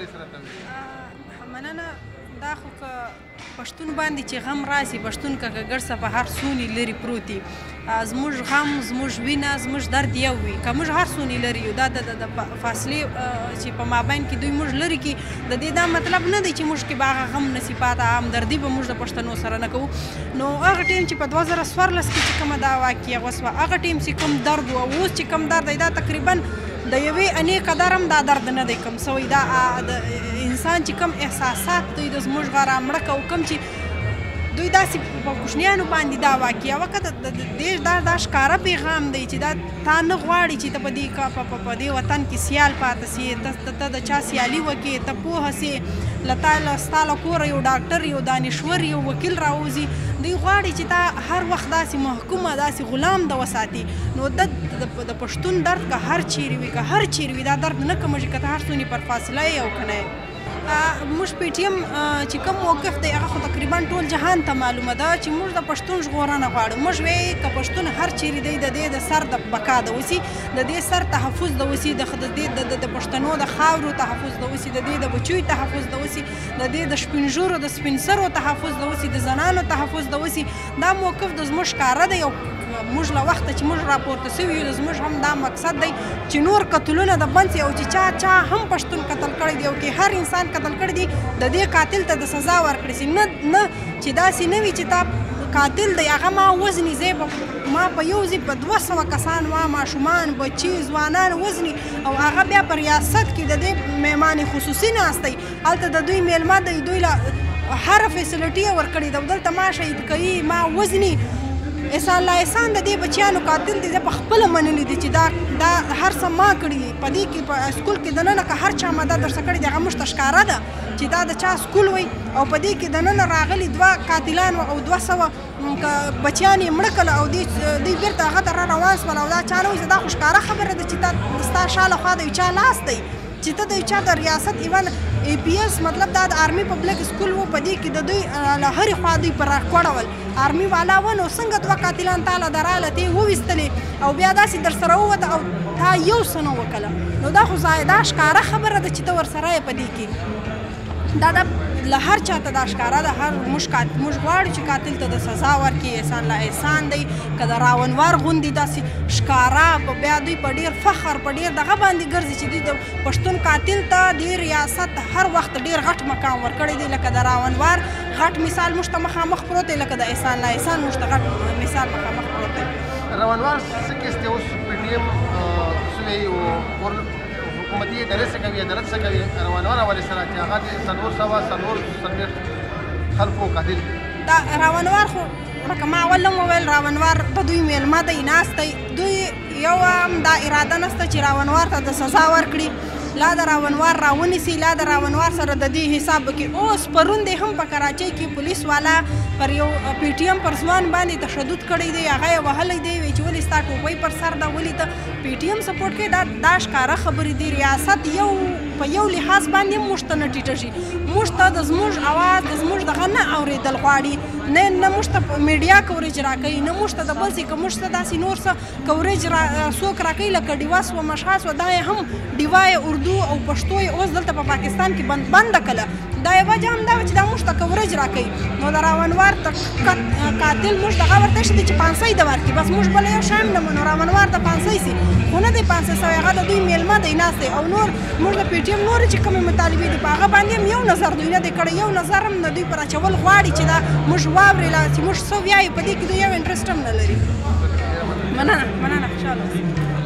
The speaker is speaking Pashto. خبرې سره تم مننه دا خو پښتون باندې چې غم راسي پښتون کګر سبا هر سونی لري پروتي زموږ غم زموږ وینا زموږ درد یو وي کومه هر سونی لري دا د فاصله چې په مابین کې دوی موږ لري کې د دې دا مطلب نه دی چې موږ کې باغ غم نصیبات عام دردي به موږ د پښتنو سره نه کوو نو هغه ټیم چې په 2014 کې کوم دا واقعي وسوه هغه ټیم چې کوم درد او اوس چې کوم درد دا تقریبا د یوې انې قدرم دا درد نه دی کوم سوی دا انسان چې کوم احساسات دوی د زموږ غره مړه کو کوم چې دوی داسې په کوشنیانو باندې دا واقعي وکړه د دې دا ښکاره پیغام دی چې دا تا نه غواړي چې ته په دې وطن کې سیال پاتې سي ته د چا سیالي وکړې ته پوهه سي له تا له ستا له کوره یو ډاکټر یو دانشور یو وکیل راوځي دوی غواړي چې تا هر وخت داسې محکومه داسې غلام د وساتي نو د پښتون درد که هر چیرې وي که هر چیرې وي دا درد نه کمېږي که ته هر څونې پر فاصله یې او که نه یې موږ پی ټي ایم چې کوم موقف دی هغه خو تقریبا ټول جهان ته معلومه ده چې موږ د پښتون ژغورنه غواړو موږ وایي که پښتون هر چیرې دی د دې د سر د بقا د اوسي د دې سر تحفظ د اوسي د دې د پښتنو د خاورو تحفظ د اوسي د دې د بچیو تحفظ د اوسي د دې د سپین ژورو د سپین سرو تحفظ د اوسي د زنانو تحفظ د اوسي دا موقف د زموږ ښکاره دی موږ له وخته چې موږ راپورته سوي یو زموږ هم دا مقصد دی چې نور قتلونه د بند سي او چې چا هم پښتون قتل کړی دی او کې هر انسان قتل کړی دی د دې قاتل ته د سزا ورکړی سي نه چې داسې نه وي چې تا قاتل دی هغه ما وزني زی ما په یو ځای په 200 کسان وا ماشومان بچي ځوانان وزني او هغه بیا په ریاست کې د دې مهمان خصوصي ناست دی هلته د دوی میلمه دی دوی له هره فیسلټي یې ورکړې ده او دلته ما شهید کوي ما وزني احسان لا احسان د دې بچیانو قاتل دی زه په خپله منلی دی چې دا هر څه ما کړي دي په دې کې په سکول کې دننه که هر چا مدد درڅه کړې دي هغه موږ ته ښکاره ده چې دا د چا سکول وی او په دې کې دننه راغلي دوه قاتلان او 200 بچیان یې مړه کړل او دوی بېرته هغه ته روان شول او دا چا نه وي چې دا خو ښکاره خبره ده چې تا ستا شا له خوا د یو چا لاس دی چې ته د یو چا د ریاست ایون ای پی ایس مطلب دا د آرمی پبلک سکول و په دې کې د دوی له هرې خوا دوی پر راکوړول آرمی والا و نو څنګه دوه قاتلان تا له دراله ته یې وویستلې او بیا داسې درسره ووته او تا یو څه نه وکړه نو دا خو دا ښکاره خبره ده چې ته ورسره یې په دې کې دا له هر چا ته دا ښکاره ده هر موږ غواړو چې قاتل ته د سزا ورکړي احسان له احسان دی که د راونوار غوندې داسې ښکاره بیا دوی په ډېر فخر په ډېر دغه باندې ګرځي چې دوی د پښتون قاتل ته دې ریاست هر وخت ډېر غټ مقام ورکړی دی لکه د راونوار غټ مثال موږ ته مخامخ پروت دی لکه د احسان له احسان موږ ته غټ مثال مخامخ پروت دی راونوار څه کیس دی اوس پی ټي ایم سوی او حکومتي ادارې څه کوي عدالت څه کوي راونوار ولې سره چې هغه د 400 خلکو قاتل دا راونوار خو لکه ما اول هم وویل راونوار د دوی میلمه دی ناست دی دوی یو هم دا اراده نشته چې راونوار ته د سزا ورکړي لا د راونوار راونیسي لا د راونوار سره د دې حساب کې اوس پرون دی هم په کراچۍ کې پولیس والا پر یو پی ټي ایم پر ځوان باندې تشدد کړی دی هغه یې وهلی دی وایي چې ولې ستا ټوپۍ پر سر ده ولې ته پی ټي ایم سپورټ کوي دا ښکاره خبرې دی ریاست یو په یو لحاظ باندې موږ ته نه ټیټه شي موږ ته د زموږ اواز د زموږ دغه نه اورېدل غواړي نه موږ ته میډیا کوریج راکوي نه موږ ته د بل څه که موږ ته داسې نور څه کوریج څوک راکوي لکه ډیوه سوه مشهد سوه دا یې هم ډیوه یې اردو او پښتو یې اوس دلته په پاکستان کې بنده کړله دا یې وجه هم دا وه چې دا موږ ته کوریج راکوي نو د راونوار قاتل موږ دغه ورته شي دی چې پانسۍ د ورکړي بس موږ بله یو شی هم نه منو راونوار ته پانسۍ سي خو نه دی پانسۍ سوی هغه د دوی میلمه دی ناست دی او نور موږ د پی ټي ایم نورې چې کومې مطالبې دي په هغه باندې هم یو نظر دوی نه دی کړی یو نظر هم د دوی په راچول غواړي چې دا موږ واورې لا چې موږ څه وایو په دې کې دوی یو انټرسټ هم نه لري مننه مننه خوشحاله